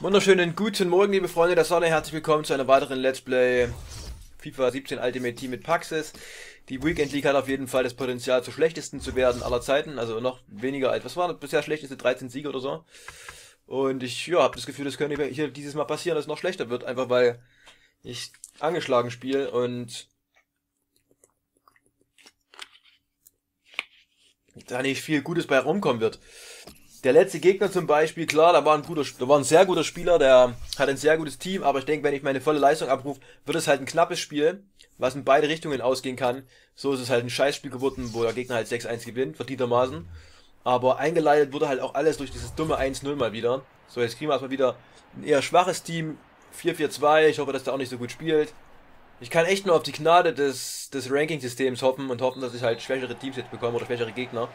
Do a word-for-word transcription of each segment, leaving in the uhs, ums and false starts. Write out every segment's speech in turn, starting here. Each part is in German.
Wunderschönen guten Morgen, liebe Freunde der Sonne. Herzlich willkommen zu einer weiteren Let's Play FIFA siebzehn Ultimate Team mit Paxis. Die Weekend League hat auf jeden Fall das Potenzial, zur schlechtesten zu werden aller Zeiten. Also noch weniger als, was war das bisher schlechteste? dreizehn Siege oder so. Und ich ja, habe das Gefühl, das könnte hier dieses Mal passieren, dass es noch schlechter wird. Einfach weil ich angeschlagen spiele und da nicht viel Gutes bei rumkommen wird. Der letzte Gegner zum Beispiel, klar, da war ein guter, da war ein sehr guter Spieler, der hat ein sehr gutes Team, aber ich denke, wenn ich meine volle Leistung abrufe, wird es halt ein knappes Spiel, was in beide Richtungen ausgehen kann. So ist es halt ein Scheißspiel geworden, wo der Gegner halt sechs eins gewinnt, verdientermaßen. Aber eingeleitet wurde halt auch alles durch dieses dumme eins null mal wieder. So, jetzt kriegen wir erstmal wieder ein eher schwaches Team, vier vier zwei, ich hoffe, dass der auch nicht so gut spielt. Ich kann echt nur auf die Gnade des, des Ranking-Systems hoffen und hoffen, dass ich halt schwächere Teams jetzt bekomme oder schwächere Gegner.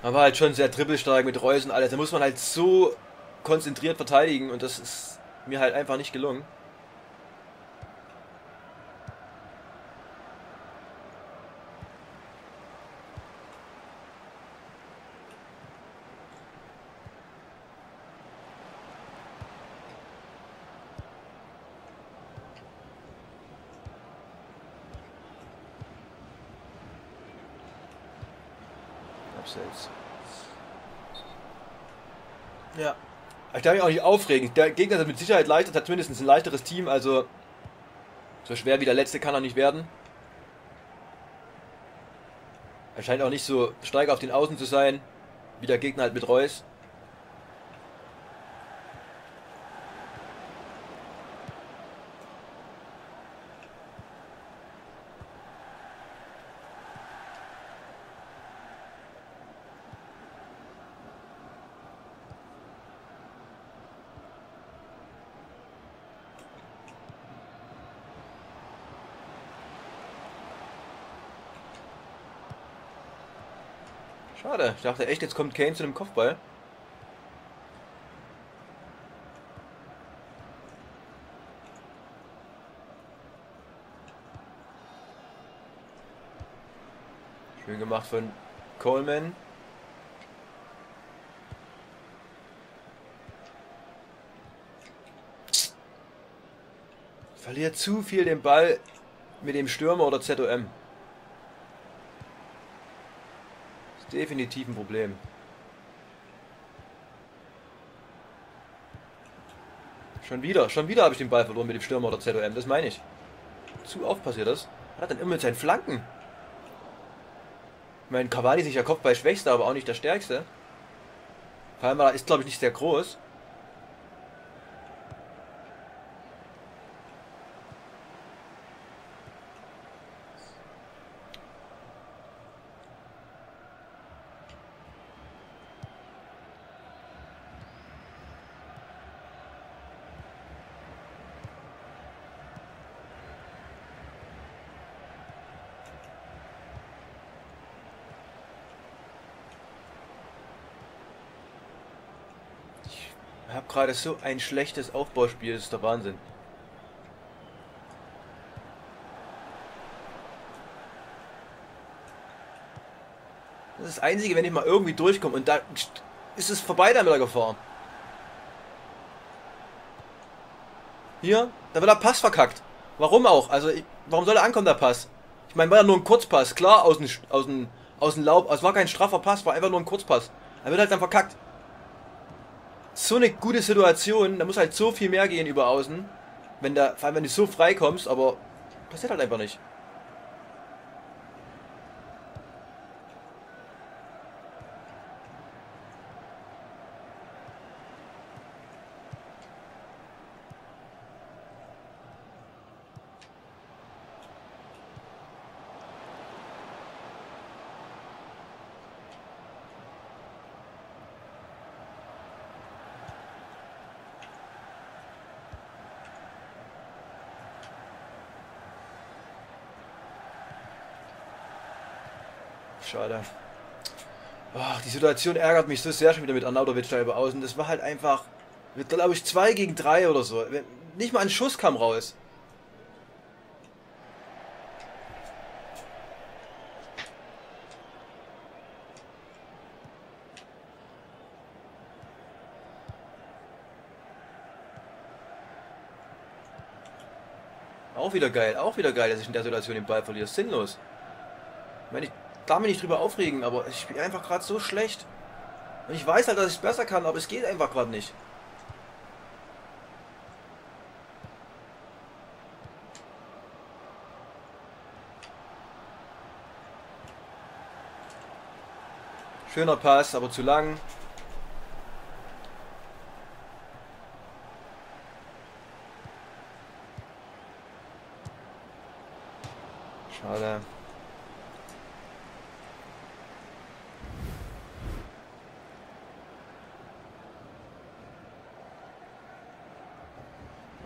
Man war halt schon sehr dribbelstark mit Reusen und alles. Da muss man halt so konzentriert verteidigen und das ist mir halt einfach nicht gelungen. Selbst. Ja. Ich darf mich auch nicht aufregen. Der Gegner ist mit Sicherheit leichter, hat zumindest ein leichteres Team, also so schwer wie der letzte kann er nicht werden. Er scheint auch nicht so stark auf den Außen zu sein, wie der Gegner halt mit Reus. Schade, ich dachte echt, jetzt kommt Kane zu dem Kopfball. Schön gemacht von Coleman. Verliert zu viel den Ball mit dem Stürmer oder Z O M. Definitiv ein Problem. Schon wieder, schon wieder habe ich den Ball verloren mit dem Stürmer oder Z O M, das meine ich. Zu oft passiert das. Er hat dann immer mit seinen Flanken. Ich meine, Kavali ist nicht der Kopfballschwächste, aber auch nicht der Stärkste. Palma ist, glaube ich, nicht sehr groß. Ich habe gerade so ein schlechtes Aufbauspiel, das ist der Wahnsinn. Das ist das Einzige, wenn ich mal irgendwie durchkomme und da ist es vorbei da mit der Gefahr. Hier, da wird der Pass verkackt. Warum auch? Also, ich, warum soll er ankommen, der Pass? Ich meine, war ja nur ein Kurzpass, klar, aus dem aus dem, aus dem Laub. Es war kein straffer Pass, war einfach nur ein Kurzpass. Er wird halt dann verkackt. So eine gute Situation, da muss halt so viel mehr gehen über außen, wenn da, vor allem wenn du so frei kommst, aber passiert halt einfach nicht. Schade. Oh, die Situation ärgert mich so sehr schon wieder mit Arnaudovic da über außen. Das war halt einfach, glaube ich, zwei gegen drei oder so. Nicht mal ein Schuss kam raus. Auch wieder geil, auch wieder geil, dass ich in der Situation den Ball verliere. Sinnlos. Ich meine, ich darf mich nicht drüber aufregen, aber ich spiele einfach gerade so schlecht. Und ich weiß halt, dass ich es besser kann, aber es geht einfach gerade nicht. Schöner Pass, aber zu lang. Schade.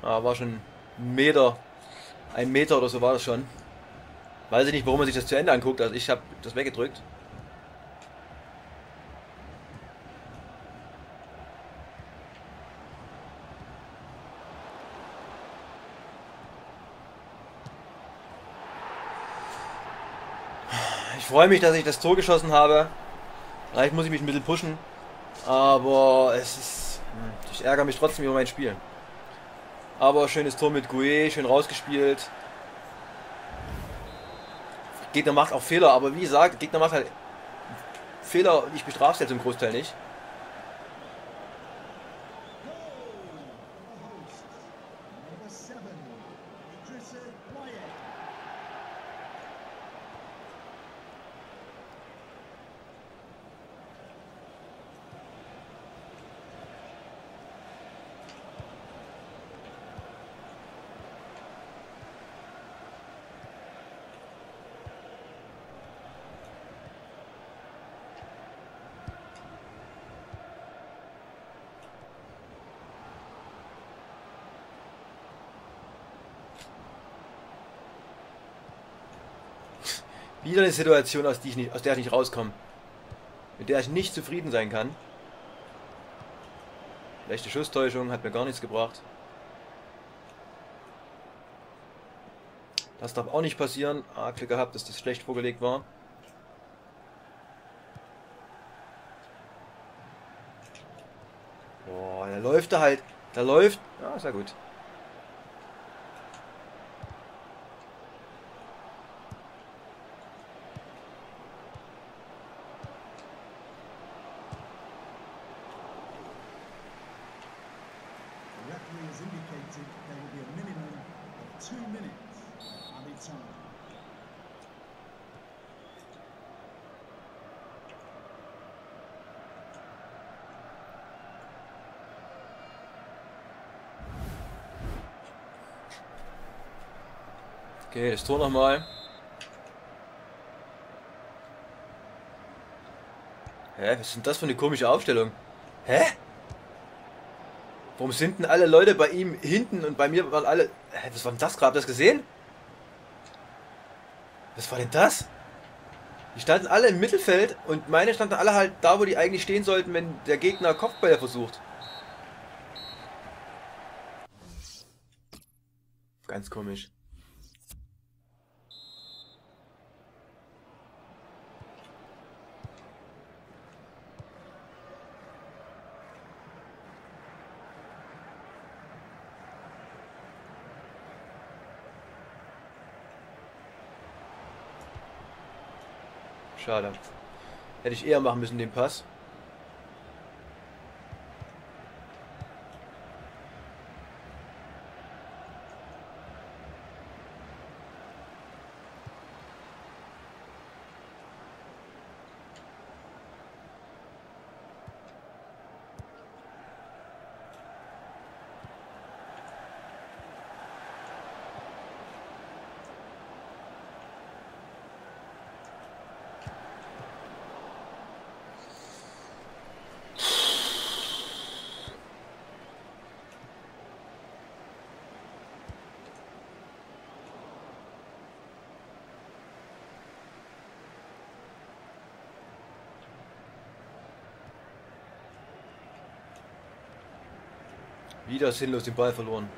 Ah, war schon ein Meter. Ein Meter oder so war das schon. Weiß ich nicht, warum man sich das zu Ende anguckt. Also ich habe das weggedrückt. Ich freue mich, dass ich das Tor geschossen habe. Vielleicht muss ich mich ein bisschen pushen. Aber es ist. Ich ärgere mich trotzdem über mein Spiel. Aber schönes Tor mit Gouet, schön rausgespielt. Gegner macht auch Fehler, aber wie gesagt, Gegner macht halt Fehler und ich bestrafe es jetzt im Großteil nicht. Wieder eine Situation, aus, die ich nicht, aus der ich nicht rauskomme. Mit der ich nicht zufrieden sein kann. Leichte Schusstäuschung, hat mir gar nichts gebracht. Das darf auch nicht passieren. Ah, Glück gehabt, dass das schlecht vorgelegt war. Boah, da läuft er halt. Da läuft... Ja, ist ja gut. Okay, das Tor nochmal. Hä, was ist denn das für eine komische Aufstellung? Hä? Warum sind denn alle Leute bei ihm hinten und bei mir waren alle... Hä, was war denn das gerade? Habt ihr das gesehen? Was war denn das? Die standen alle im Mittelfeld und meine standen alle halt da, wo die eigentlich stehen sollten, wenn der Gegner Kopfbälle versucht. Ganz komisch. Schade. Hätte ich eher machen müssen, den Pass. Wieder sinnlos den Ball verloren.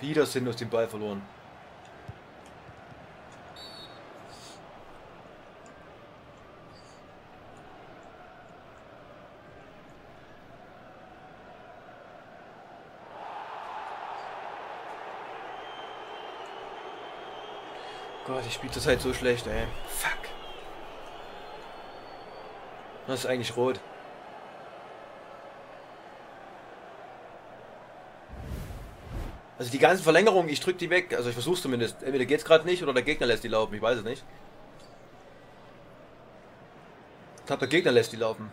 Wieder sinnlos den Ball verloren. Boah, ich spiele das halt so schlecht, ey. Fuck. Das ist eigentlich rot. Also die ganzen Verlängerungen, ich drück die weg. Also ich versuch's zumindest. Entweder geht's gerade nicht oder der Gegner lässt die laufen. Ich weiß es nicht. Ich glaube, der Gegner lässt die laufen.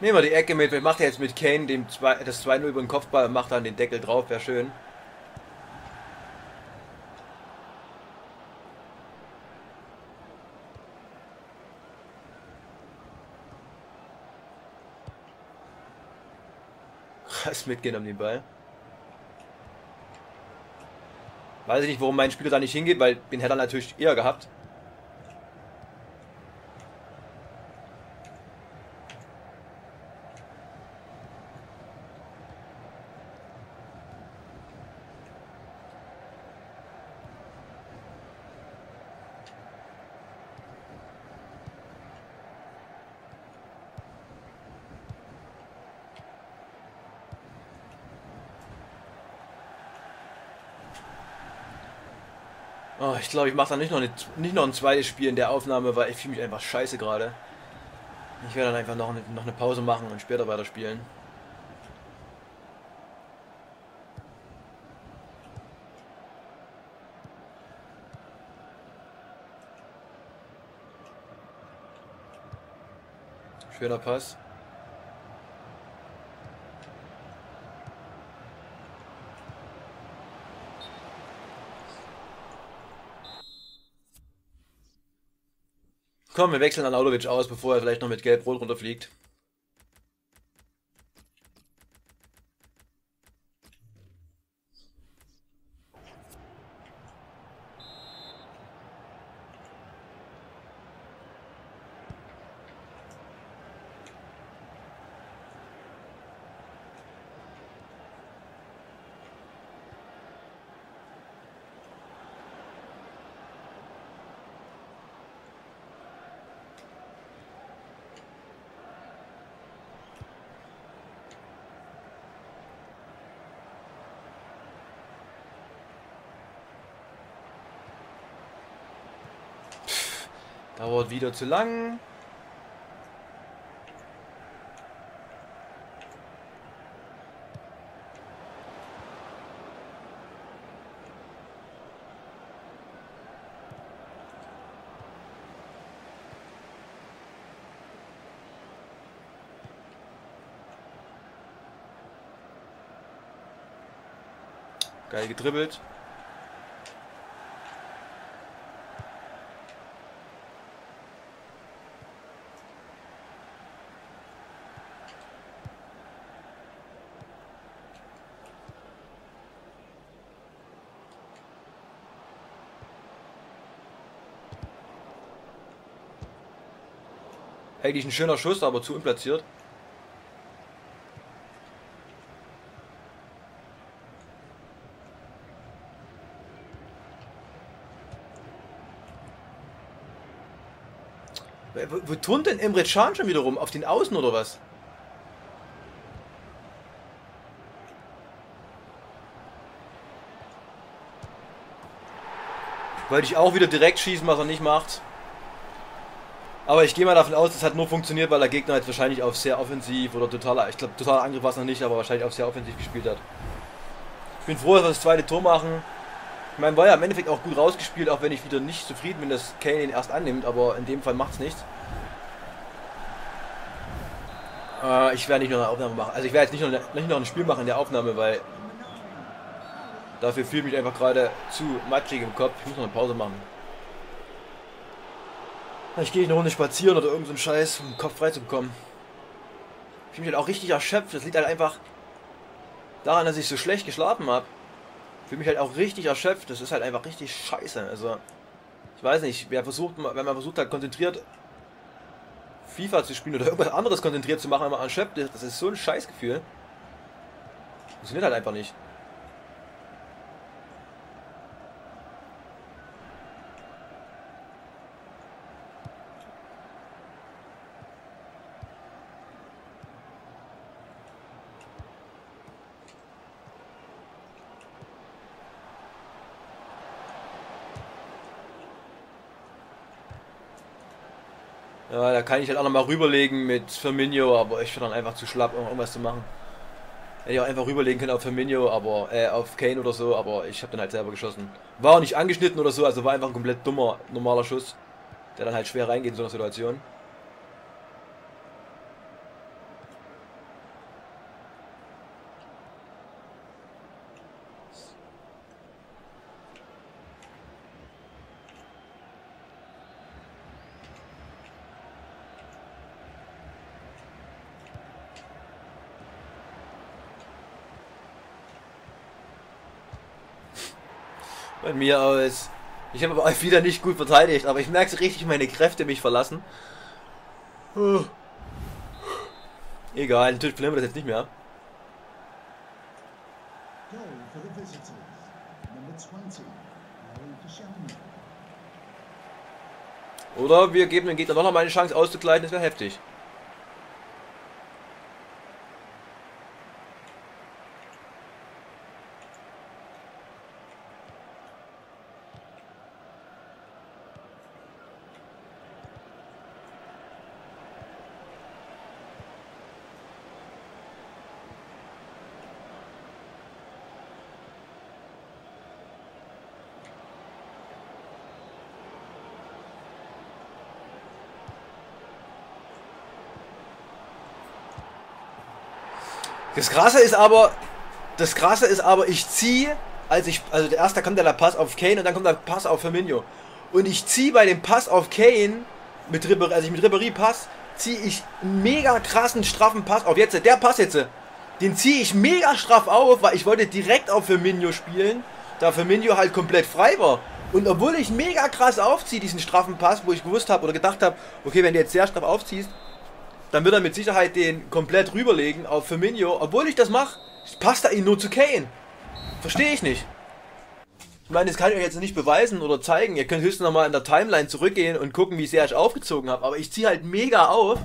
Nehmen wir die Ecke mit. Wir machen jetzt mit Kane dem zwei, das zwei null über den Kopfball und macht dann den Deckel drauf. Wäre schön. Krass mitgehen um den Ball. Weiß ich nicht, warum mein Spieler da nicht hingeht, weil den hätte er natürlich eher gehabt. Oh, ich glaube, ich mache dann nicht noch, eine, nicht noch ein zweites Spiel in der Aufnahme, weil ich fühle mich einfach scheiße gerade. Ich werde dann einfach noch eine, noch eine Pause machen und später weiterspielen. Schöner Pass. Komm, wir wechseln Arnaudovic aus, bevor er vielleicht noch mit Gelb-Rot runterfliegt. Dauert wieder zu lang. Geil gedribbelt. Eigentlich ein schöner Schuss, aber zu unplatziert. Wo, wo turnt denn Emre Can schon wieder rum? Auf den Außen oder was? Wollte ich auch wieder direkt schießen, was er nicht macht. Aber ich gehe mal davon aus, das hat nur funktioniert, weil der Gegner jetzt wahrscheinlich auf sehr offensiv oder totaler, ich glaube totaler Angriff war es noch nicht, aber wahrscheinlich auf sehr offensiv gespielt hat. Ich bin froh, dass wir das zweite Tor machen. Ich meine, war ja im Endeffekt auch gut rausgespielt, auch wenn ich wieder nicht zufrieden bin, dass Kane ihn erst annimmt, aber in dem Fall macht es nichts. Äh, ich werde nicht noch eine Aufnahme machen, also ich werde jetzt nicht noch, eine, nicht noch ein Spiel machen in der Aufnahme, weil dafür fühle ich mich einfach gerade zu matschig im Kopf. Ich muss noch eine Pause machen. Ich gehe eine Runde spazieren oder irgend so einen Scheiß, um den Kopf frei zu bekommen. Ich bin halt auch richtig erschöpft. Das liegt halt einfach daran, dass ich so schlecht geschlafen habe. fühle mich halt auch richtig erschöpft. Das ist halt einfach richtig scheiße. Also, ich weiß nicht, wer versucht, wenn man versucht hat, konzentriert FIFA zu spielen oder irgendwas anderes konzentriert zu machen, wenn man erschöpft ist, das ist so ein Scheißgefühl. Funktioniert halt einfach nicht. Ja, da kann ich halt auch nochmal rüberlegen mit Firmino, aber ich bin dann einfach zu schlapp, um irgendwas zu machen. Hätte ich auch einfach rüberlegen können auf Firmino, aber äh, auf Kane oder so, aber ich habe dann halt selber geschossen. War auch nicht angeschnitten oder so, also war einfach ein komplett dummer, normaler Schuss, der dann halt schwer reingeht in so einer Situation. Bei mir aus. Ich habe aber wieder nicht gut verteidigt, aber ich merke so richtig, meine Kräfte mich verlassen. Huh. Egal, natürlich blenden wir das jetzt nicht mehr. Oder wir geben dem Gegner noch mal eine Chance auszugleichen, das wäre heftig. Das Krasse ist aber, das Krasse ist aber, ich ziehe, als ich, also der erste kommt dann der Pass auf Kane und dann kommt der Pass auf Firmino. Und ich ziehe bei dem Pass auf Kane, mit Ribéry, also ich mit Ribéry Pass, ziehe ich einen mega krassen, straffen Pass auf. Jetzt, der Pass jetzt, den ziehe ich mega straff auf, weil ich wollte direkt auf Firmino spielen, da Firmino halt komplett frei war. Und obwohl ich mega krass aufziehe, diesen straffen Pass, wo ich gewusst habe oder gedacht habe, okay, wenn du jetzt sehr straff aufziehst, dann wird er mit Sicherheit den komplett rüberlegen auf Firmino. Obwohl ich das mache, passt er ihn nur zu Kane. Verstehe ich nicht. Ich meine, das kann ich euch jetzt nicht beweisen oder zeigen. Ihr könnt höchstens nochmal in der Timeline zurückgehen und gucken, wie sehr ich aufgezogen habe. Aber ich ziehe halt mega auf.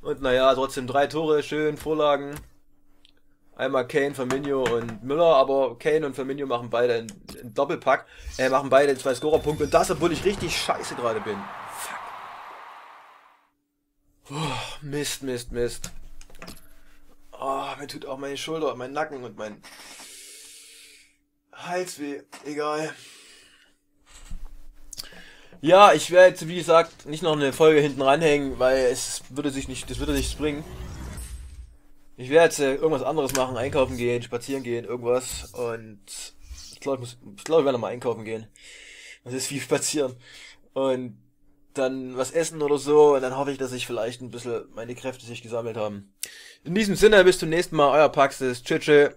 Und naja, trotzdem drei Tore, schön, Vorlagen. Einmal Kane, Firmino und Müller. Aber Kane und Firmino machen beide einen Doppelpack. Äh, machen beide zwei Scorerpunkte. Und das, obwohl ich richtig scheiße gerade bin. Fuck. Oh, Mist, Mist, Mist. Oh, mir tut auch meine Schulter, mein Nacken und mein Hals weh. Egal. Ja, ich werde jetzt, wie gesagt, nicht noch eine Folge hinten ranhängen, weil es würde sich nicht, das würde nichts bringen. Ich werde jetzt irgendwas anderes machen, einkaufen gehen, spazieren gehen, irgendwas. Und ich glaube, ich muss, ich glaube, ich werde nochmal einkaufen gehen. Das ist wie spazieren. Und dann was essen oder so, und dann hoffe ich, dass ich vielleicht ein bisschen meine Kräfte sich gesammelt haben. In diesem Sinne, bis zum nächsten Mal, euer Paxis, tschüss.